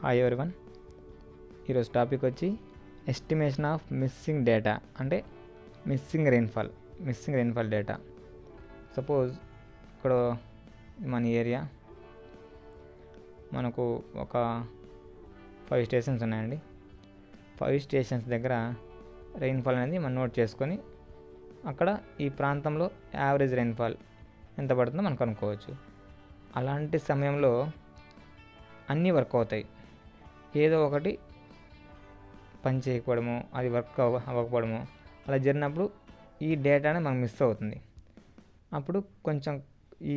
Hi everyone, ఈరోజు topic వచ్చి estimation of missing data అంటే మిస్సింగ్ రెయిన్ఫాల్ డేటా. సపోజ్ ఇక్కడ మన ఏరియా మనకు ఒక 5 స్టేషన్స్ ఉన్నాయండి. 5 స్టేషన్స్ దగ్గర రెయిన్ఫాల్ అనేది మనం నోట్ చేసుకొని అక్కడ ఈ ప్రాంతంలో యావరేజ్ రెయిన్ఫాల్ ఎంత పడుతుందో మనం కనుక్కోవచ్చు. అలాంటి సమయంలో అన్నీ వర్క్ అవుతాయి, ఏదో ఒకటి పని చేయకపోవడము, అది వర్క్ అవ్వకపోవడము, అలా జరిగినప్పుడు ఈ డేటానే మనకు మిస్ అవుతుంది. అప్పుడు కొంచెం ఈ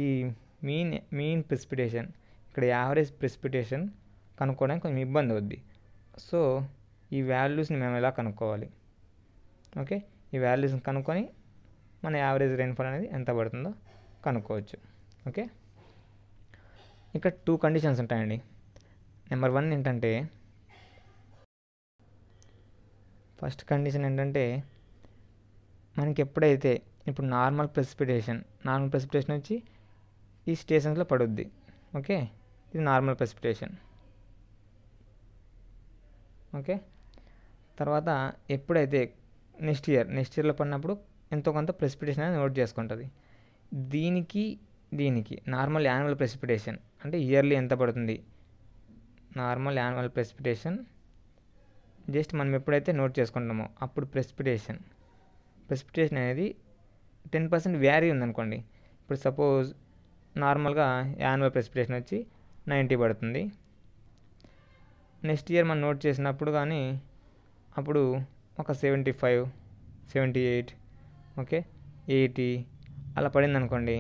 మీన్ ప్రెసిపిటేషన్, ఇక్కడ యావరేజ్ ప్రెసిపిటేషన్ కనుక్కోవడానికి కొంచెం ఇబ్బంది అవుద్ది. సో ఈ వాల్యూస్ని మేము ఎలా కనుక్కోవాలి? ఓకే, ఈ వాల్యూస్ని కనుక్కొని మన యావరేజ్ రెయిన్ఫాల్ అనేది ఎంత పడుతుందో కనుక్కోవచ్చు. ఓకే, ఇక్కడ 2 కండిషన్స్ ఉంటాయండి. నెంబర్ 1 ఏంటంటే, ఫస్ట్ కండిషన్ ఏంటంటే, మనకి ఎప్పుడైతే ఇప్పుడు నార్మల్ ప్రెసిపిటేషన్ వచ్చి ఈ స్టేషన్స్లో పడుద్ది. ఓకే, ఇది నార్మల్ ప్రెసిపిటేషన్. ఓకే, తర్వాత ఎప్పుడైతే నెక్స్ట్ ఇయర్లో పడినప్పుడు ఎంతో కొంత ప్రెసిపిటేషన్ అనేది నోట్ చేసుకుంటుంది. దీనికి నార్మల్ యాన్యువల్ ప్రెసిపిటేషన్ అంటే ఇయర్లీ ఎంత పడుతుంది, నార్మల్ యాన్యువల్ ప్రెసిపిటేషన్ జస్ట్ మనం ఎప్పుడైతే నోట్ చేసుకుంటామో అప్పుడు ప్రెసిపిటేషన్ అనేది 10% వ్యారీ ఉందనుకోండి. ఇప్పుడు సపోజ్ నార్మల్గా యాన్యువల్ ప్రెసిపిటేషన్ వచ్చి 90 పడుతుంది. నెక్స్ట్ ఇయర్ మనం నోట్ చేసినప్పుడు కానీ అప్పుడు ఒక 75, 78, ఓకే 80 అలా పడింది అనుకోండి,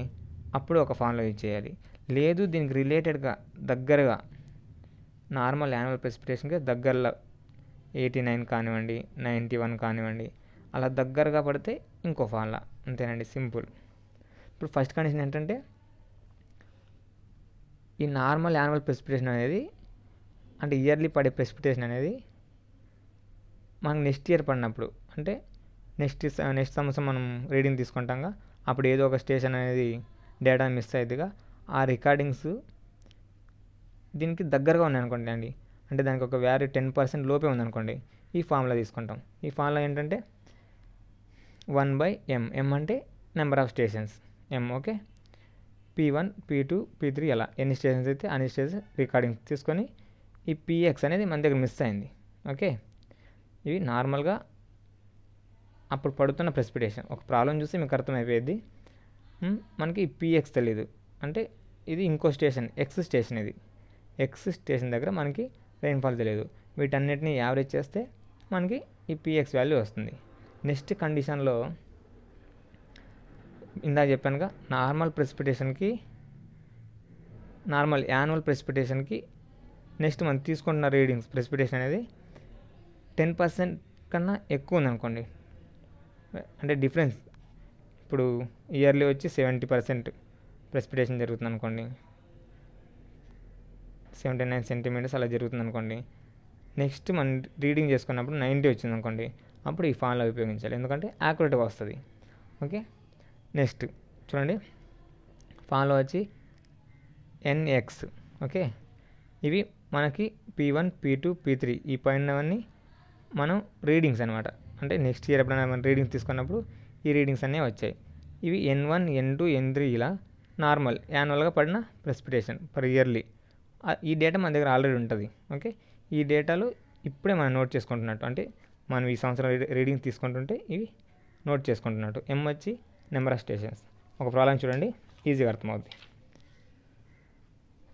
అప్పుడు ఒక ఫార్ములా యూజ్ చేయాలి. లేదు దీనికి రిలేటెడ్గా దగ్గరగా నార్మల్ యాన్యువల్ ప్రెసిపిటేషన్కి దగ్గరలో 89 కానివ్వండి, 91 కానివ్వండి, అలా దగ్గరగా పడితే ఇంకో ఫార్ములా. అంతేనండి, సింపుల్. ఇప్పుడు ఫస్ట్ కండిషన్ ఏంటంటే, ఈ నార్మల్ యాన్యువల్ ప్రెసిపిటేషన్ అనేది అంటే ఇయర్లీ పడే ప్రెసిపిటేషన్ అనేది మనకు నెక్స్ట్ ఇయర్ పడినప్పుడు అంటే నెక్స్ట్ సంవత్సరం మనం రీడింగ్ తీసుకుంటాంగా అప్పుడు ఏదో ఒక స్టేషన్ అనేది డేటా మిస్ అవుతుందిగా, ఆ రికార్డింగ్స్ దీనికి దగ్గరగా ఉన్నాయనుకోండి అండి, అంటే దానికి ఒక వ్యాల్యూ 10% లోపే ఉందనుకోండి, ఈ ఫార్ములా తీసుకుంటాం. ఈ ఫార్ములా ఏంటంటే 1/m, m అంటే number of stations m. Okay, p1, p2, p3 అలా ఎన్ని స్టేషన్స్ అయితే అన్ని స్టేషన్స్ రికార్డింగ్ తీసుకొని ఈ px అనేది మన దగ్గర మిస్ అయింది. ఓకే, ఇవి నార్మల్గా అప్పుడు పడుతున్న ప్రెసిపిటేషన్. ఒక ప్రాబ్లం చూసి మీకు అర్థమైపోయేది, మనకి px తెలీదు అంటే ఇది ఇంకో స్టేషన్ ఎక్స్ స్టేషన్ దగ్గర మనకి రెయిన్ఫాల్ తెలియదు. వీటన్నిటిని యావరేజ్ చేస్తే మనకి ఈ px వాల్యూ వస్తుంది. నెక్స్ట్ కండిషన్లో ఇందాక చెప్పానుగా నార్మల్ యాన్యువల్ ప్రెసిపిటేషన్కి నెక్స్ట్ మనం తీసుకుంటున్న రీడింగ్స్ ప్రెసిపిటేషన్ అనేది 10% కన్నా ఎక్కువ ఉందనుకోండి, అంటే డిఫరెన్స్. ఇప్పుడు ఇయర్లీ వచ్చి 70% ప్రెసిపిటేషన్ జరుగుతుంది అనుకోండి, 79 సెంటీమీటర్స్ అలా జరుగుతుంది అనుకోండి. నెక్స్ట్ మనం రీడింగ్ చేసుకున్నప్పుడు 90 వచ్చింది అనుకోండి, అప్పుడు ఈ ఫార్ములా ఉపయోగించాలి, ఎందుకంటే యాక్యురేట్గా వస్తుంది. ఓకే, నెక్స్ట్ చూడండి ఫార్ములా వచ్చి nx. ఓకే, ఇవి మనకి p1, p2, p3 ఈ పైనవన్నీ మనం రీడింగ్స్ అనమాట, అంటే నెక్స్ట్ ఇయర్ ఎప్పుడైనా మనం రీడింగ్స్ తీసుకున్నప్పుడు ఈ రీడింగ్స్ అన్నీ వచ్చాయి. ఇవి n1, n2, n3 ఇలా నార్మల్ యాన్యువల్గా పడిన ప్రెసిపిటేషన్ పర్ ఇయర్లీ. ఈ డేటా మన దగ్గర ఆల్రెడీ ఉంటుంది. ఓకే, ఈ డేటాలో ఇప్పుడే మనం నోట్ చేసుకుంటున్నట్టు, అంటే మనం ఈ సంవత్సరం రీడింగ్ తీసుకుంటుంటే ఇవి నోట్ చేసుకుంటున్నట్టు. m వచ్చి నెంబర్ ఆఫ్ స్టేషన్స్. ఒక ప్రాబ్లం చూడండి, ఈజీగా అర్థమవుద్ది.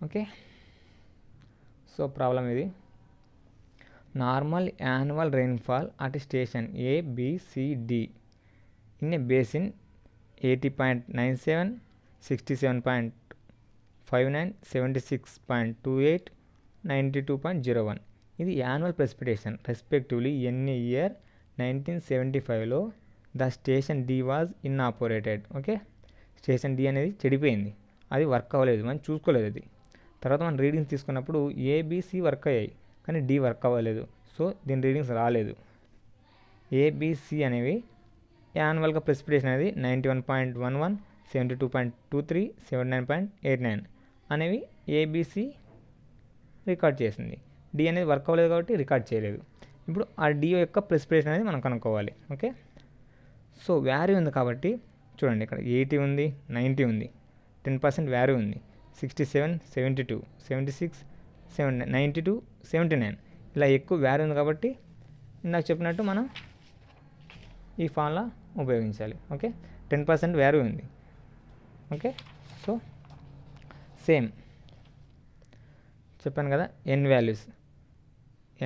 ఓకే, సో ప్రాబ్లం ఇది normal annual rainfall at station ABCD in a basin 80.97, 67.59, 76.28, 92.01. ఇది annual precipitation respectively in year 1975లో the station D was inoperated. Okay, station D అనేది చెడిపోయింది, అది వర్క్ అవ్వలేదు, మనం చూసుకోలేదు అది. తర్వాత మనం రీడింగ్స్ తీసుకున్నప్పుడు ABC వర్క్ అయ్యాయి కానీ D వర్క్ అవ్వలేదు, సో దీని రీడింగ్స్ రాలేదు. ABC అనేవి యాన్యువల్గా ప్రెసిపిటేషన్ అనేది 91.11, 72.23, 79.89 అనేవి ABC రికార్డ్ చేసింది. డి అనేది వర్క్ అవ్వలేదు కాబట్టి రికార్డ్ చేయలేదు. ఇప్పుడు ఆ డి యొక్క ప్రిసిపిటేషన్ అనేది మనం కనుక్కోవాలి. ఓకే, సో వాల్యూ ఉంది కాబట్టి చూడండి ఇక్కడ 80 ఉంది, 90 ఉంది, 10% వాల్యూ ఉంది, 67, 72, 76, 92, 79 ఇలా ఎక్కువ వాల్యూ ఉంది కాబట్టి ఇందాక చెప్పినట్టు మనం ఈ ఫార్ములా ఉపయోగించాలి. ఓకే, 10% వాల్యూ ఉంది. ఓకే, సో సేమ్ చెప్పాను కదా n values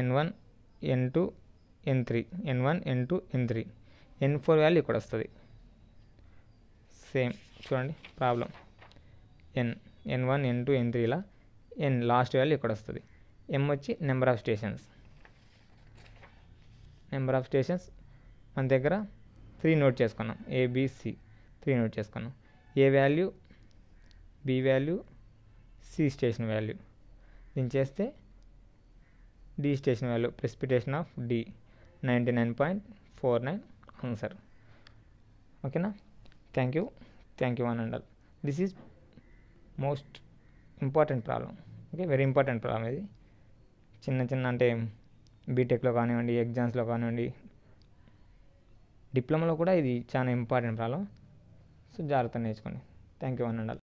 n1, n2, n3, n4 value ఇక్కడ వస్తుంది. సేమ్ చూడండి ప్రాబ్లం n1, n2, n3 ఇలా n లాస్ట్ వాల్యూ ఇక్కడ వస్తుంది. m వచ్చి నెంబర్ ఆఫ్ స్టేషన్స్ మన దగ్గర 3 నోట్ చేసుకున్నాం, ABC 3 నోట్ చేసుకున్నాం. A value, B value, C station value. దీన్ని చేస్తే D station value, precipitation of D 99.49 answer. ఓకేనా? Thank you one and all. This is most important problem. Okay, very important problem ఇది. చిన్న అంటే బీటెక్లో కానివ్వండి, ఎగ్జామ్స్లో కానివ్వండి, డిప్లొమాలో కూడా ఇది చాలా ఇంపార్టెంట్ ప్రాబ్లం. సో జాగ్రత్తగా నేర్చుకోండి. Thank you one and all.